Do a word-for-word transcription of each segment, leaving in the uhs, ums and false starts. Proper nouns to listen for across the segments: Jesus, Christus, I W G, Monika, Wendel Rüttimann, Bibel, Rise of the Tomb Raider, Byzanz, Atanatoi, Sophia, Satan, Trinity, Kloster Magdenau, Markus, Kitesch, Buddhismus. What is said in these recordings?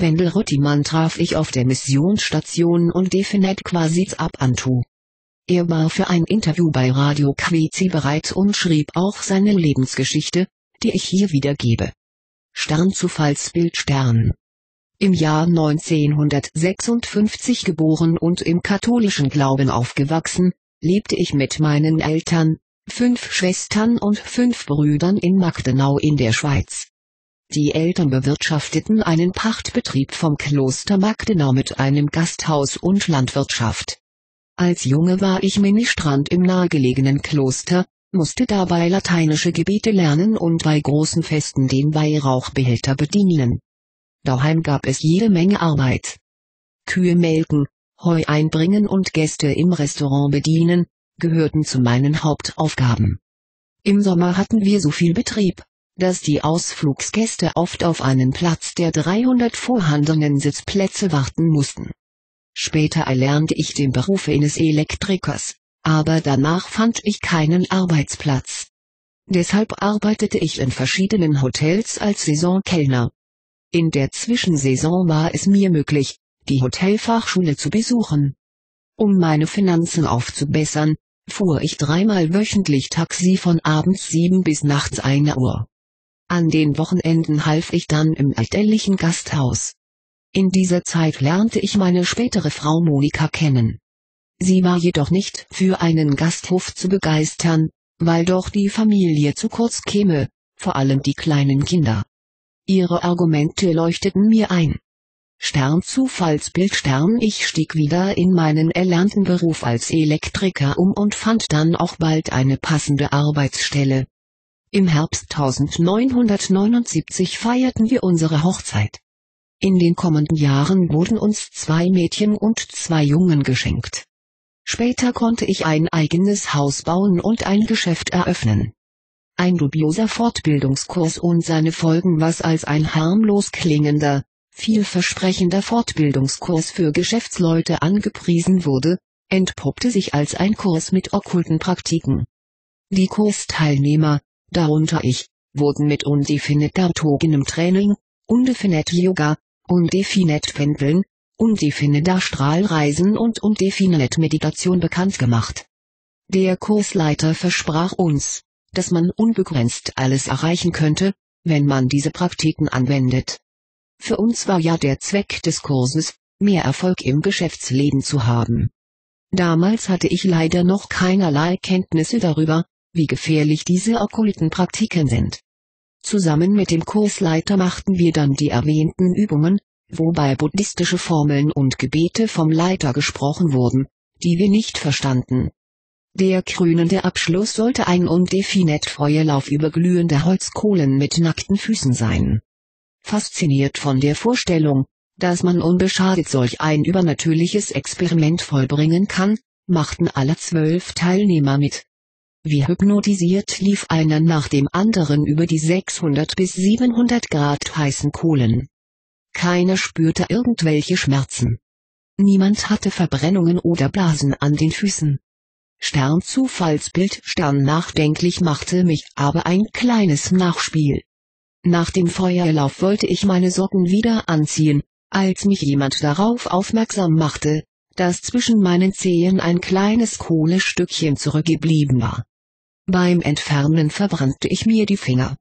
Wendel Rüttimann traf ich auf der Missionsstation und Definet Quasiz ab Antu. Er war für ein Interview bei Radio Quetzi bereit und schrieb auch seine Lebensgeschichte, die ich hier wiedergebe. Stern Zufallsbild Stern. Im Jahr neunzehnhundertsechsundfünfzig geboren und im katholischen Glauben aufgewachsen, lebte ich mit meinen Eltern, fünf Schwestern und fünf Brüdern in Magdenau in der Schweiz. Die Eltern bewirtschafteten einen Pachtbetrieb vom Kloster Magdenau mit einem Gasthaus und Landwirtschaft. Als Junge war ich Ministrant im nahegelegenen Kloster, musste dabei lateinische Gebete lernen und bei großen Festen den Weihrauchbehälter bedienen. Daheim gab es jede Menge Arbeit. Kühe melken, Heu einbringen und Gäste im Restaurant bedienen, gehörten zu meinen Hauptaufgaben. Im Sommer hatten wir so viel Betrieb, dass die Ausflugsgäste oft auf einen Platz der dreihundert vorhandenen Sitzplätze warten mussten. Später erlernte ich den Beruf eines Elektrikers, aber danach fand ich keinen Arbeitsplatz. Deshalb arbeitete ich in verschiedenen Hotels als Saisonkellner. In der Zwischensaison war es mir möglich, die Hotelfachschule zu besuchen. Um meine Finanzen aufzubessern, fuhr ich dreimal wöchentlich Taxi von abends sieben bis nachts ein Uhr. An den Wochenenden half ich dann im elterlichen Gasthaus. In dieser Zeit lernte ich meine spätere Frau Monika kennen. Sie war jedoch nicht für einen Gasthof zu begeistern, weil doch die Familie zu kurz käme, vor allem die kleinen Kinder. Ihre Argumente leuchteten mir ein. Stern Zufallsbild Stern Ich stieg wieder in meinen erlernten Beruf als Elektriker um und fand dann auch bald eine passende Arbeitsstelle. Im Herbst neunzehnhundertneunundsiebzig feierten wir unsere Hochzeit. In den kommenden Jahren wurden uns zwei Mädchen und zwei Jungen geschenkt. Später konnte ich ein eigenes Haus bauen und ein Geschäft eröffnen. Ein dubioser Fortbildungskurs und seine Folgen, was als ein harmlos klingender, vielversprechender Fortbildungskurs für Geschäftsleute angepriesen wurde, entpuppte sich als ein Kurs mit okkulten Praktiken. Die Kursteilnehmer, darunter ich, wurden mit undefinit autogenem Training, undefinit Yoga, undefinit Pendeln, undefiniter Strahlreisen und undefinit Meditation bekannt gemacht. Der Kursleiter versprach uns, dass man unbegrenzt alles erreichen könnte, wenn man diese Praktiken anwendet. Für uns war ja der Zweck des Kurses, mehr Erfolg im Geschäftsleben zu haben. Damals hatte ich leider noch keinerlei Kenntnisse darüber, wie gefährlich diese okkulten Praktiken sind. Zusammen mit dem Kursleiter machten wir dann die erwähnten Übungen, wobei buddhistische Formeln und Gebete vom Leiter gesprochen wurden, die wir nicht verstanden. Der krönende Abschluss sollte ein undefinit Feuerlauf über glühende Holzkohlen mit nackten Füßen sein. Fasziniert von der Vorstellung, dass man unbeschadet solch ein übernatürliches Experiment vollbringen kann, machten alle zwölf Teilnehmer mit. Wie hypnotisiert lief einer nach dem anderen über die sechshundert bis siebenhundert Grad heißen Kohlen. Keiner spürte irgendwelche Schmerzen. Niemand hatte Verbrennungen oder Blasen an den Füßen. Stern Zufallsbild Stern nachdenklich machte mich aber ein kleines Nachspiel. Nach dem Feuerlauf wollte ich meine Socken wieder anziehen, als mich jemand darauf aufmerksam machte, dass zwischen meinen Zehen ein kleines Kohlestückchen zurückgeblieben war. Beim Entfernen verbrannte ich mir die Finger.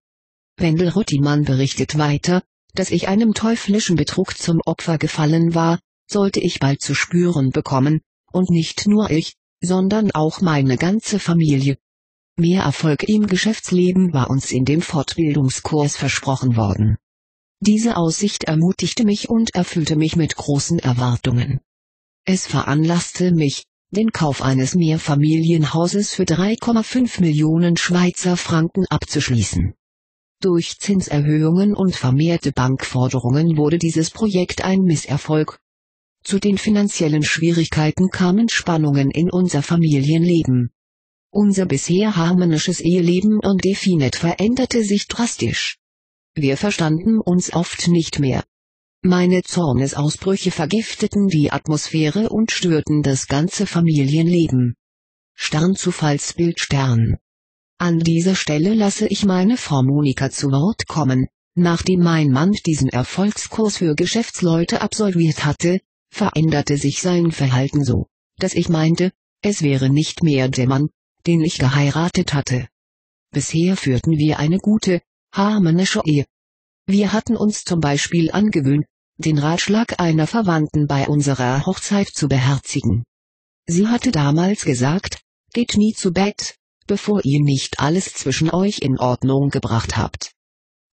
Wendel Rüttimann berichtet weiter, dass ich einem teuflischen Betrug zum Opfer gefallen war, sollte ich bald zu spüren bekommen, und nicht nur ich, sondern auch meine ganze Familie. Mehr Erfolg im Geschäftsleben war uns in dem Fortbildungskurs versprochen worden. Diese Aussicht ermutigte mich und erfüllte mich mit großen Erwartungen. Es veranlasste mich, den Kauf eines Mehrfamilienhauses für drei Komma fünf Millionen Schweizer Franken abzuschließen. Durch Zinserhöhungen und vermehrte Bankforderungen wurde dieses Projekt ein Misserfolg. Zu den finanziellen Schwierigkeiten kamen Spannungen in unser Familienleben. Unser bisher harmonisches Eheleben und Definet veränderte sich drastisch. Wir verstanden uns oft nicht mehr. Meine Zornesausbrüche vergifteten die Atmosphäre und störten das ganze Familienleben. Stern Zufallsbild Stern. An dieser Stelle lasse ich meine Frau Monika zu Wort kommen, Nachdem mein Mann diesen Erfolgskurs für Geschäftsleute absolviert hatte, veränderte sich sein Verhalten so, dass ich meinte, es wäre nicht mehr der Mann, den ich geheiratet hatte. Bisher führten wir eine gute, harmonische Ehe. Wir hatten uns zum Beispiel angewöhnt, den Ratschlag einer Verwandten bei unserer Hochzeit zu beherzigen. Sie hatte damals gesagt, geht nie zu Bett, bevor ihr nicht alles zwischen euch in Ordnung gebracht habt.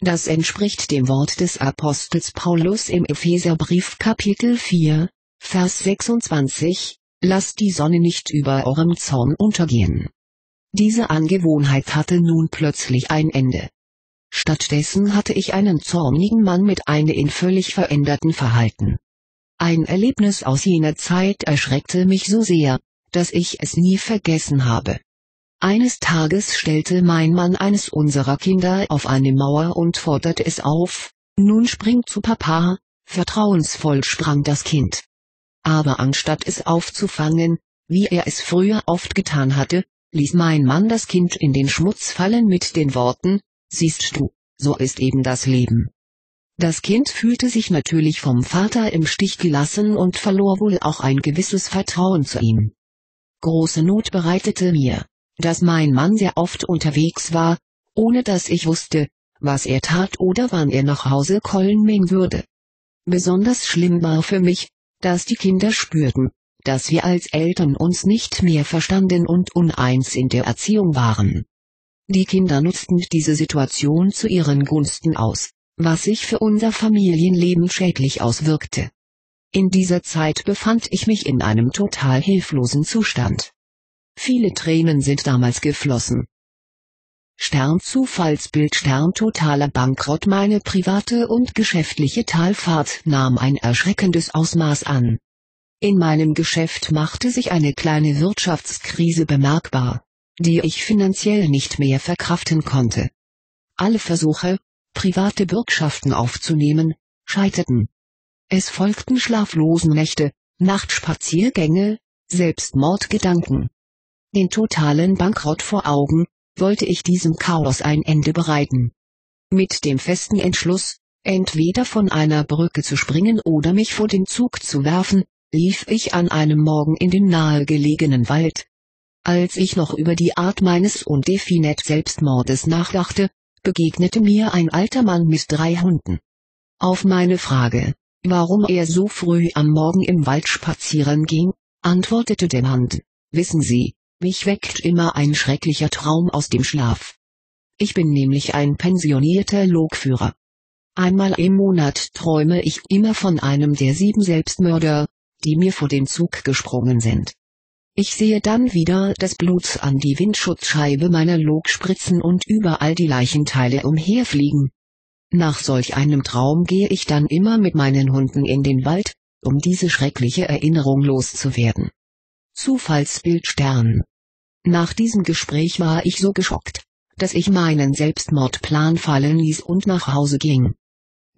Das entspricht dem Wort des Apostels Paulus im Epheserbrief Kapitel vier, Vers sechsundzwanzig, lasst die Sonne nicht über eurem Zorn untergehen. Diese Angewohnheit hatte nun plötzlich ein Ende. Stattdessen hatte ich einen zornigen Mann mit einem in völlig veränderten Verhalten. Ein Erlebnis aus jener Zeit erschreckte mich so sehr, dass ich es nie vergessen habe. Eines Tages stellte mein Mann eines unserer Kinder auf eine Mauer und forderte es auf, nun spring zu Papa, vertrauensvoll sprang das Kind. Aber anstatt es aufzufangen, wie er es früher oft getan hatte, ließ mein Mann das Kind in den Schmutz fallen mit den Worten, siehst du, so ist eben das Leben. Das Kind fühlte sich natürlich vom Vater im Stich gelassen und verlor wohl auch ein gewisses Vertrauen zu ihm. Große Not bereitete mir, dass mein Mann sehr oft unterwegs war, ohne dass ich wusste, was er tat oder wann er nach Hause kommen würde. Besonders schlimm war für mich, dass die Kinder spürten, dass wir als Eltern uns nicht mehr verstanden und uneins in der Erziehung waren. Die Kinder nutzten diese Situation zu ihren Gunsten aus, was sich für unser Familienleben schädlich auswirkte. In dieser Zeit befand ich mich in einem total hilflosen Zustand. Viele Tränen sind damals geflossen. Sternzufallsbild Stern totaler Bankrott. Meine private und geschäftliche Talfahrt nahm ein erschreckendes Ausmaß an. In meinem Geschäft machte sich eine kleine Wirtschaftskrise bemerkbar, die ich finanziell nicht mehr verkraften konnte. Alle Versuche, private Bürgschaften aufzunehmen, scheiterten. Es folgten schlaflose Nächte, Nachtspaziergänge, Selbstmordgedanken. Den totalen Bankrott vor Augen, wollte ich diesem Chaos ein Ende bereiten. Mit dem festen Entschluss, entweder von einer Brücke zu springen oder mich vor den Zug zu werfen, lief ich an einem Morgen in den nahegelegenen Wald. Als ich noch über die Art meines undefinierten Selbstmordes nachdachte, begegnete mir ein alter Mann mit drei Hunden. Auf meine Frage, warum er so früh am Morgen im Wald spazieren ging, antwortete der Mann, wissen Sie, mich weckt immer ein schrecklicher Traum aus dem Schlaf. Ich bin nämlich ein pensionierter Lokführer. Einmal im Monat träume ich immer von einem der sieben Selbstmörder, die mir vor den Zug gesprungen sind. Ich sehe dann wieder das Blut an die Windschutzscheibe meiner Lok spritzen und überall die Leichenteile umherfliegen. Nach solch einem Traum gehe ich dann immer mit meinen Hunden in den Wald, um diese schreckliche Erinnerung loszuwerden. Zufallsbild Stern. Nach diesem Gespräch war ich so geschockt, dass ich meinen Selbstmordplan fallen ließ und nach Hause ging.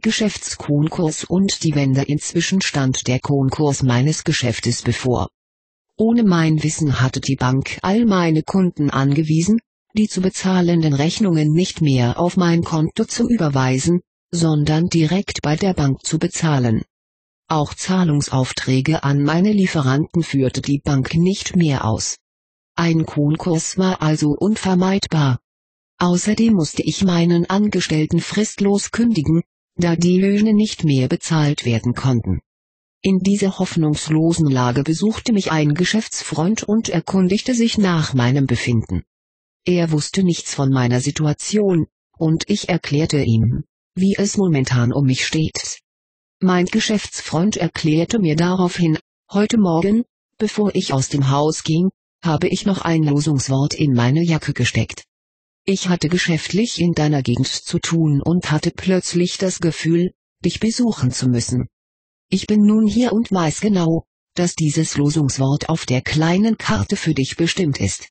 Geschäftskonkurs und die Wende. Inzwischen stand der Konkurs meines Geschäftes bevor. Ohne mein Wissen hatte die Bank all meine Kunden angewiesen, die zu bezahlenden Rechnungen nicht mehr auf mein Konto zu überweisen, sondern direkt bei der Bank zu bezahlen. Auch Zahlungsaufträge an meine Lieferanten führte die Bank nicht mehr aus. Ein Konkurs war also unvermeidbar. Außerdem musste ich meinen Angestellten fristlos kündigen, da die Löhne nicht mehr bezahlt werden konnten. In dieser hoffnungslosen Lage besuchte mich ein Geschäftsfreund und erkundigte sich nach meinem Befinden. Er wusste nichts von meiner Situation, und ich erklärte ihm, wie es momentan um mich steht. Mein Geschäftsfreund erklärte mir daraufhin, heute Morgen, bevor ich aus dem Haus ging, habe ich noch ein Losungswort in meine Jacke gesteckt. Ich hatte geschäftlich in deiner Gegend zu tun und hatte plötzlich das Gefühl, dich besuchen zu müssen. Ich bin nun hier und weiß genau, dass dieses Losungswort auf der kleinen Karte für dich bestimmt ist.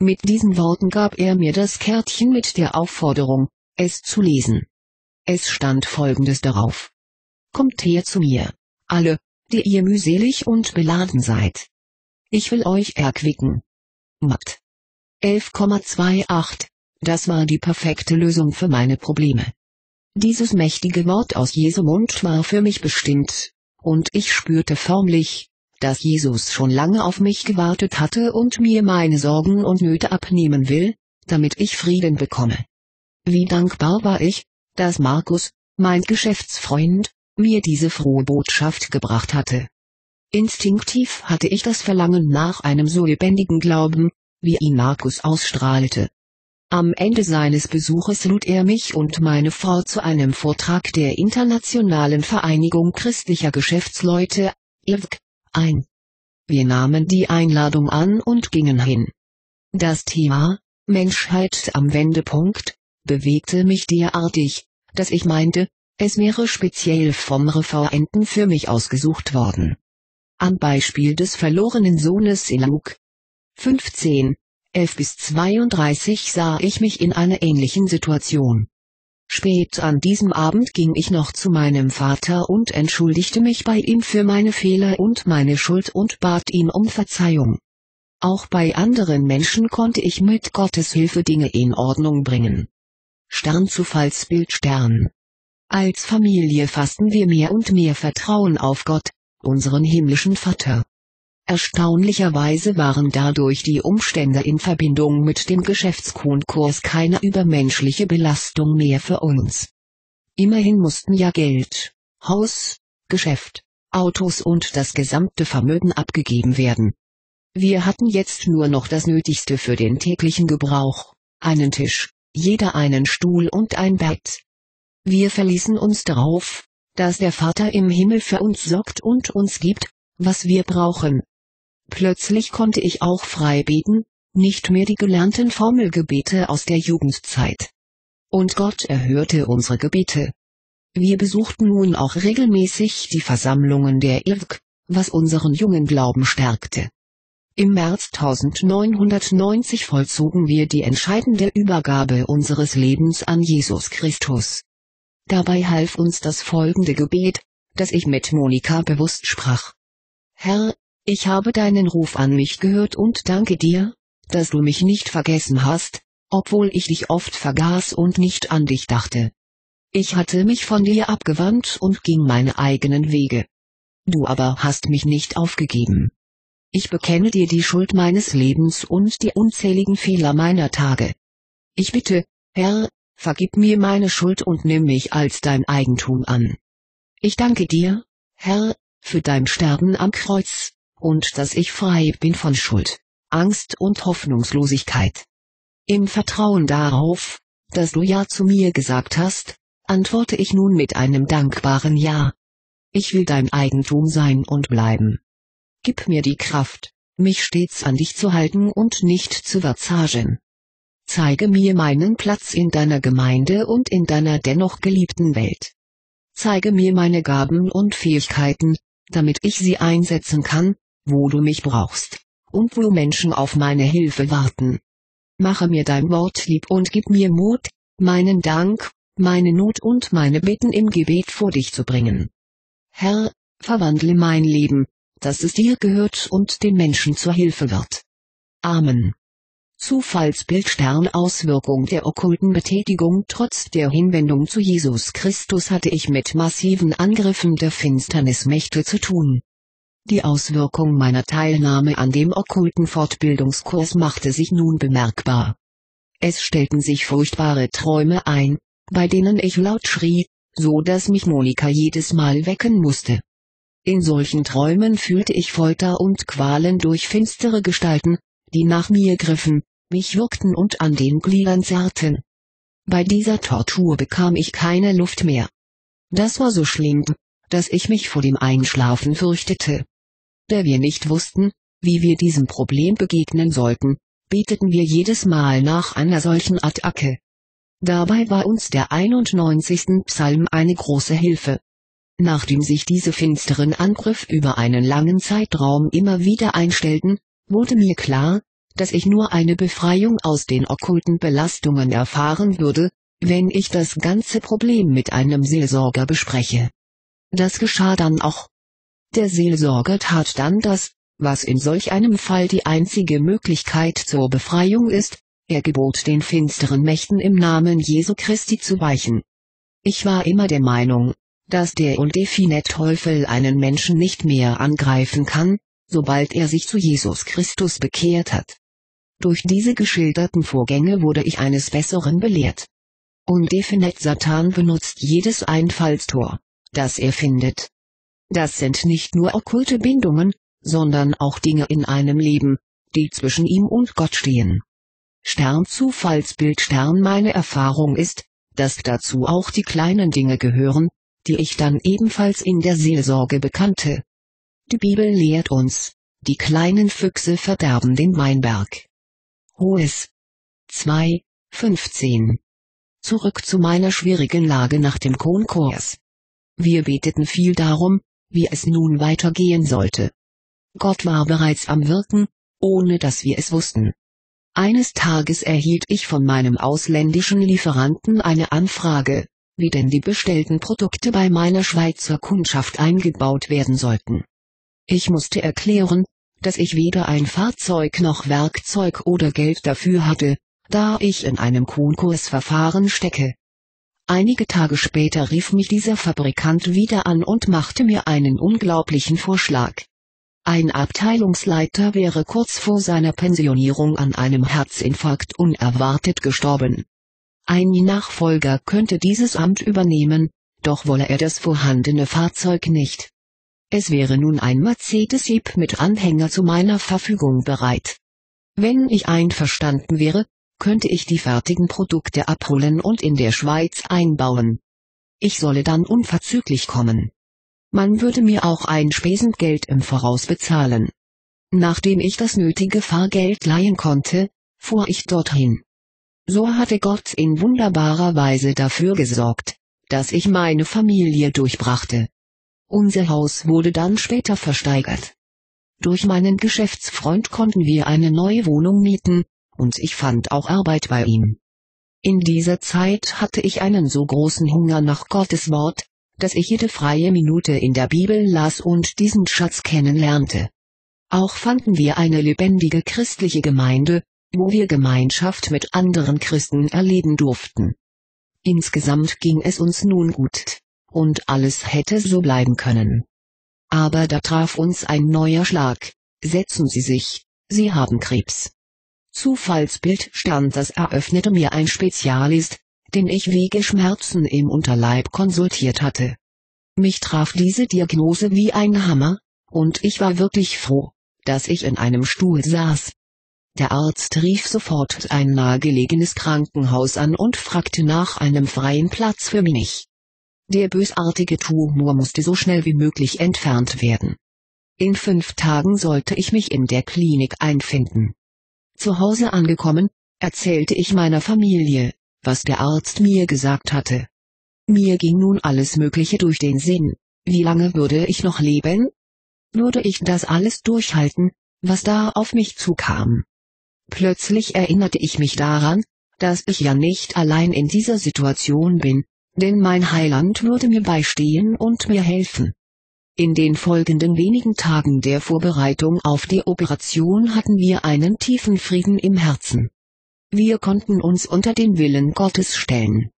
Mit diesen Worten gab er mir das Kärtchen mit der Aufforderung, es zu lesen. Es stand Folgendes darauf. Kommt her zu mir, alle, die ihr mühselig und beladen seid. Ich will euch erquicken. Matt. elf Komma achtundzwanzig, das war die perfekte Lösung für meine Probleme. Dieses mächtige Wort aus Jesu Mund war für mich bestimmt, und ich spürte förmlich, dass Jesus schon lange auf mich gewartet hatte und mir meine Sorgen und Nöte abnehmen will, damit ich Frieden bekomme. Wie dankbar war ich, dass Markus, mein Geschäftsfreund, mir diese frohe Botschaft gebracht hatte. Instinktiv hatte ich das Verlangen nach einem so lebendigen Glauben, wie ihn Markus ausstrahlte. Am Ende seines Besuches lud er mich und meine Frau zu einem Vortrag der Internationalen Vereinigung christlicher Geschäftsleute, I W G, ein. Wir nahmen die Einladung an und gingen hin. Das Thema, Menschheit am Wendepunkt, bewegte mich derartig, dass ich meinte, es wäre speziell vom Referenten für mich ausgesucht worden. Am Beispiel des verlorenen Sohnes in Luke fünfzehn, elf bis zweiunddreißig sah ich mich in einer ähnlichen Situation. Spät an diesem Abend ging ich noch zu meinem Vater und entschuldigte mich bei ihm für meine Fehler und meine Schuld und bat ihn um Verzeihung. Auch bei anderen Menschen konnte ich mit Gottes Hilfe Dinge in Ordnung bringen. Stern Zufallsbild Stern. Als Familie fassten wir mehr und mehr Vertrauen auf Gott, unseren himmlischen Vater. Erstaunlicherweise waren dadurch die Umstände in Verbindung mit dem Geschäftskonkurs keine übermenschliche Belastung mehr für uns. Immerhin mussten ja Geld, Haus, Geschäft, Autos und das gesamte Vermögen abgegeben werden. Wir hatten jetzt nur noch das Nötigste für den täglichen Gebrauch, einen Tisch, jeder einen Stuhl und ein Bett. Wir verließen uns darauf, dass der Vater im Himmel für uns sorgt und uns gibt, was wir brauchen. Plötzlich konnte ich auch frei beten, nicht mehr die gelernten Formelgebete aus der Jugendzeit. Und Gott erhörte unsere Gebete. Wir besuchten nun auch regelmäßig die Versammlungen der I W G, was unseren jungen Glauben stärkte. Im März neunzehnhundertneunzig vollzogen wir die entscheidende Übergabe unseres Lebens an Jesus Christus. Dabei half uns das folgende Gebet, das ich mit Monika bewusst sprach. Herr, ich habe deinen Ruf an mich gehört und danke dir, dass du mich nicht vergessen hast, obwohl ich dich oft vergaß und nicht an dich dachte. Ich hatte mich von dir abgewandt und ging meine eigenen Wege. Du aber hast mich nicht aufgegeben. Ich bekenne dir die Schuld meines Lebens und die unzähligen Fehler meiner Tage. Ich bitte, Herr, vergib mir meine Schuld und nimm mich als dein Eigentum an. Ich danke dir, Herr, für dein Sterben am Kreuz, und dass ich frei bin von Schuld, Angst und Hoffnungslosigkeit. Im Vertrauen darauf, dass du Ja zu mir gesagt hast, antworte ich nun mit einem dankbaren Ja. Ich will dein Eigentum sein und bleiben. Gib mir die Kraft, mich stets an dich zu halten und nicht zu verzagen. Zeige mir meinen Platz in deiner Gemeinde und in deiner dennoch geliebten Welt. Zeige mir meine Gaben und Fähigkeiten, damit ich sie einsetzen kann, wo du mich brauchst, und wo Menschen auf meine Hilfe warten. Mache mir dein Wort lieb und gib mir Mut, meinen Dank, meine Not und meine Bitten im Gebet vor dich zu bringen. Herr, verwandle mein Leben, dass es dir gehört und den Menschen zur Hilfe wird. Amen. Zufallsbild Stern Auswirkung der okkulten Betätigung. Trotz der Hinwendung zu Jesus Christus hatte ich mit massiven Angriffen der Finsternismächte zu tun. Die Auswirkung meiner Teilnahme an dem okkulten Fortbildungskurs machte sich nun bemerkbar. Es stellten sich furchtbare Träume ein, bei denen ich laut schrie, so dass mich Monika jedes Mal wecken musste. In solchen Träumen fühlte ich Folter und Qualen durch finstere Gestalten, die nach mir griffen, mich würgten und an den Gliedern zerrten. Bei dieser Tortur bekam ich keine Luft mehr. Das war so schlimm, dass ich mich vor dem Einschlafen fürchtete. Da wir nicht wussten, wie wir diesem Problem begegnen sollten, beteten wir jedes Mal nach einer solchen Attacke. Dabei war uns der einundneunzigste Psalm eine große Hilfe. Nachdem sich diese finsteren Angriffe über einen langen Zeitraum immer wieder einstellten, wurde mir klar, dass ich nur eine Befreiung aus den okkulten Belastungen erfahren würde, wenn ich das ganze Problem mit einem Seelsorger bespreche. Das geschah dann auch. Der Seelsorger tat dann das, was in solch einem Fall die einzige Möglichkeit zur Befreiung ist, er gebot den finsteren Mächten im Namen Jesu Christi zu weichen. Ich war immer der Meinung, dass der undefinie Teufel einen Menschen nicht mehr angreifen kann, sobald er sich zu Jesus Christus bekehrt hat. Durch diese geschilderten Vorgänge wurde ich eines Besseren belehrt. Undefinet Satan benutzt jedes Einfallstor, das er findet. Das sind nicht nur okkulte Bindungen, sondern auch Dinge in einem Leben, die zwischen ihm und Gott stehen. Sternzufallsbild Stern Meine Erfahrung ist, dass dazu auch die kleinen Dinge gehören, die ich dann ebenfalls in der Seelsorge bekannte. Die Bibel lehrt uns, die kleinen Füchse verderben den Weinberg. Hohes zwei, fünfzehn. Zurück zu meiner schwierigen Lage nach dem Konkurs. Wir beteten viel darum, wie es nun weitergehen sollte. Gott war bereits am Wirken, ohne dass wir es wussten. Eines Tages erhielt ich von meinem ausländischen Lieferanten eine Anfrage, wie denn die bestellten Produkte bei meiner Schweizer Kundschaft eingebaut werden sollten. Ich musste erklären, dass ich weder ein Fahrzeug noch Werkzeug oder Geld dafür hatte, da ich in einem Konkursverfahren stecke. Einige Tage später rief mich dieser Fabrikant wieder an und machte mir einen unglaublichen Vorschlag. Ein Abteilungsleiter wäre kurz vor seiner Pensionierung an einem Herzinfarkt unerwartet gestorben. Ein Nachfolger könnte dieses Amt übernehmen, doch wolle er das vorhandene Fahrzeug nicht. Es wäre nun ein Mercedes Jeep mit Anhänger zu meiner Verfügung bereit. Wenn ich einverstanden wäre, könnte ich die fertigen Produkte abholen und in der Schweiz einbauen. Ich solle dann unverzüglich kommen. Man würde mir auch ein Spesengeld im Voraus bezahlen. Nachdem ich das nötige Fahrgeld leihen konnte, fuhr ich dorthin. So hatte Gott in wunderbarer Weise dafür gesorgt, dass ich meine Familie durchbrachte. Unser Haus wurde dann später versteigert. Durch meinen Geschäftsfreund konnten wir eine neue Wohnung mieten, und ich fand auch Arbeit bei ihm. In dieser Zeit hatte ich einen so großen Hunger nach Gottes Wort, dass ich jede freie Minute in der Bibel las und diesen Schatz kennenlernte. Auch fanden wir eine lebendige christliche Gemeinde, wo wir Gemeinschaft mit anderen Christen erleben durften. Insgesamt ging es uns nun gut. Und alles hätte so bleiben können. Aber da traf uns ein neuer Schlag. Setzen Sie sich, Sie haben Krebs. Zufallsbild Stern Das eröffnete mir ein Spezialist, den ich wegen Schmerzen im Unterleib konsultiert hatte. Mich traf diese Diagnose wie ein Hammer, und ich war wirklich froh, dass ich in einem Stuhl saß. Der Arzt rief sofort ein nahegelegenes Krankenhaus an und fragte nach einem freien Platz für mich. Der bösartige Tumor musste so schnell wie möglich entfernt werden. In fünf Tagen sollte ich mich in der Klinik einfinden. Zu Hause angekommen, erzählte ich meiner Familie, was der Arzt mir gesagt hatte. Mir ging nun alles Mögliche durch den Sinn. Wie lange würde ich noch leben? Würde ich das alles durchhalten, was da auf mich zukam? Plötzlich erinnerte ich mich daran, dass ich ja nicht allein in dieser Situation bin, denn mein Heiland würde mir beistehen und mir helfen. In den folgenden wenigen Tagen der Vorbereitung auf die Operation hatten wir einen tiefen Frieden im Herzen. Wir konnten uns unter den Willen Gottes stellen.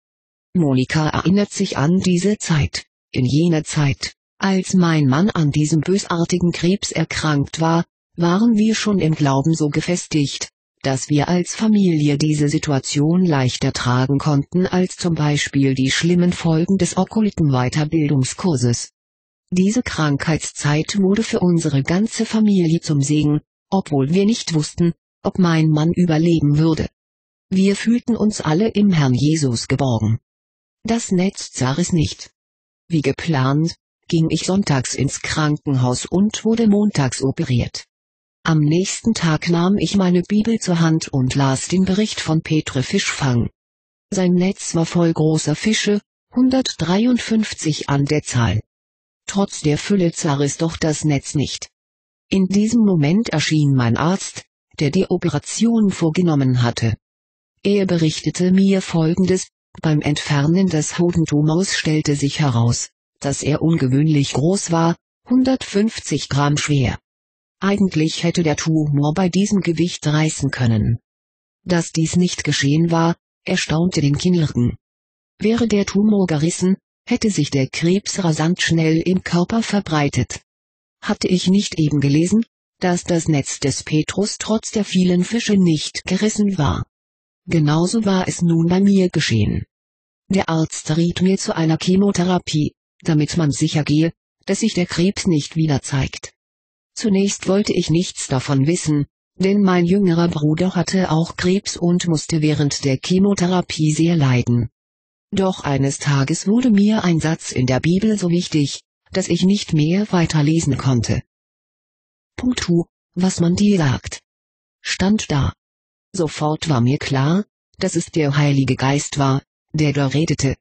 Monika erinnert sich an diese Zeit, in jener Zeit, als mein Mann an diesem bösartigen Krebs erkrankt war, waren wir schon im Glauben so gefestigt, dass wir als Familie diese Situation leichter tragen konnten als zum Beispiel die schlimmen Folgen des okkulten Weiterbildungskurses. Diese Krankheitszeit wurde für unsere ganze Familie zum Segen, obwohl wir nicht wussten, ob mein Mann überleben würde. Wir fühlten uns alle im Herrn Jesus geborgen. Das Netz sah es nicht. Wie geplant, ging ich sonntags ins Krankenhaus und wurde montags operiert. Am nächsten Tag nahm ich meine Bibel zur Hand und las den Bericht von Petre Fischfang. Sein Netz war voll großer Fische, hundertdreiundfünfzig an der Zahl. Trotz der Fülle zerriss doch das Netz nicht. In diesem Moment erschien mein Arzt, der die Operation vorgenommen hatte. Er berichtete mir Folgendes: Beim Entfernen des Hodentumors stellte sich heraus, dass er ungewöhnlich groß war, hundertfünfzig Gramm schwer. Eigentlich hätte der Tumor bei diesem Gewicht reißen können. Dass dies nicht geschehen war, erstaunte den Chirurgen. Wäre der Tumor gerissen, hätte sich der Krebs rasant schnell im Körper verbreitet. Hatte ich nicht eben gelesen, dass das Netz des Petrus trotz der vielen Fische nicht gerissen war? Genauso war es nun bei mir geschehen. Der Arzt riet mir zu einer Chemotherapie, damit man sicher gehe, dass sich der Krebs nicht wieder zeigt. Zunächst wollte ich nichts davon wissen, denn mein jüngerer Bruder hatte auch Krebs und musste während der Chemotherapie sehr leiden. Doch eines Tages wurde mir ein Satz in der Bibel so wichtig, dass ich nicht mehr weiterlesen konnte. Punkt hu, was man dir sagt, stand da. Sofort war mir klar, dass es der Heilige Geist war, der da redete.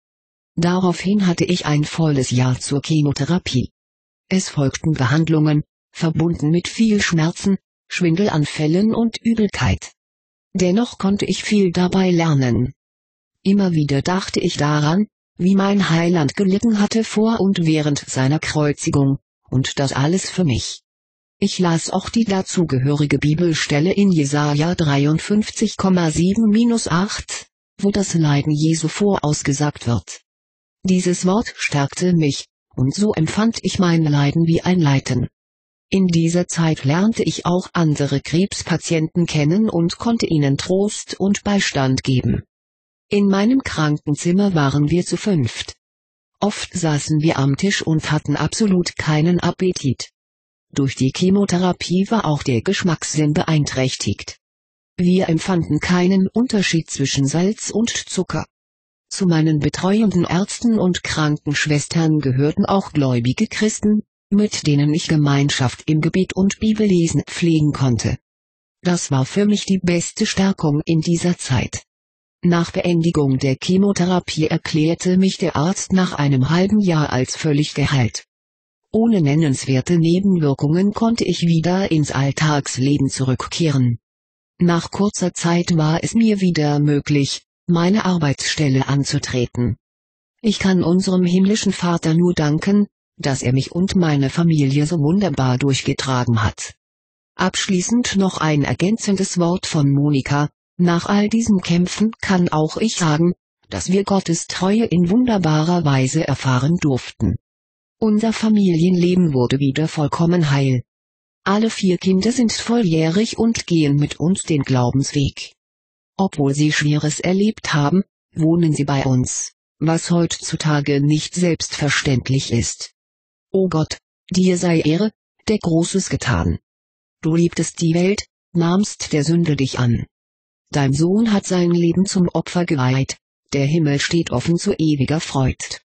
Daraufhin hatte ich ein volles Jahr zur Chemotherapie. Es folgten Behandlungen, verbunden mit viel Schmerzen, Schwindelanfällen und Übelkeit. Dennoch konnte ich viel dabei lernen. Immer wieder dachte ich daran, wie mein Heiland gelitten hatte vor und während seiner Kreuzigung, und das alles für mich. Ich las auch die dazugehörige Bibelstelle in Jesaja dreiundfünfzig, sieben bis acht, wo das Leiden Jesu vorausgesagt wird. Dieses Wort stärkte mich, und so empfand ich mein Leiden wie ein Leiden. In dieser Zeit lernte ich auch andere Krebspatienten kennen und konnte ihnen Trost und Beistand geben. In meinem Krankenzimmer waren wir zu fünft. Oft saßen wir am Tisch und hatten absolut keinen Appetit. Durch die Chemotherapie war auch der Geschmackssinn beeinträchtigt. Wir empfanden keinen Unterschied zwischen Salz und Zucker. Zu meinen betreuenden Ärzten und Krankenschwestern gehörten auch gläubige Christen, mit denen ich Gemeinschaft im Gebet und Bibellesen pflegen konnte. Das war für mich die beste Stärkung in dieser Zeit. Nach Beendigung der Chemotherapie erklärte mich der Arzt nach einem halben Jahr als völlig geheilt. Ohne nennenswerte Nebenwirkungen konnte ich wieder ins Alltagsleben zurückkehren. Nach kurzer Zeit war es mir wieder möglich, meine Arbeitsstelle anzutreten. Ich kann unserem himmlischen Vater nur danken, dass er mich und meine Familie so wunderbar durchgetragen hat. Abschließend noch ein ergänzendes Wort von Monika. Nach all diesen Kämpfen kann auch ich sagen, dass wir Gottes Treue in wunderbarer Weise erfahren durften. Unser Familienleben wurde wieder vollkommen heil. Alle vier Kinder sind volljährig und gehen mit uns den Glaubensweg. Obwohl sie Schweres erlebt haben, wohnen sie bei uns, was heutzutage nicht selbstverständlich ist. O Gott, dir sei Ehre, der Großes getan. Du liebtest die Welt, nahmst der Sünde dich an. Dein Sohn hat sein Leben zum Opfer geweiht, der Himmel steht offen zu ewiger Freud.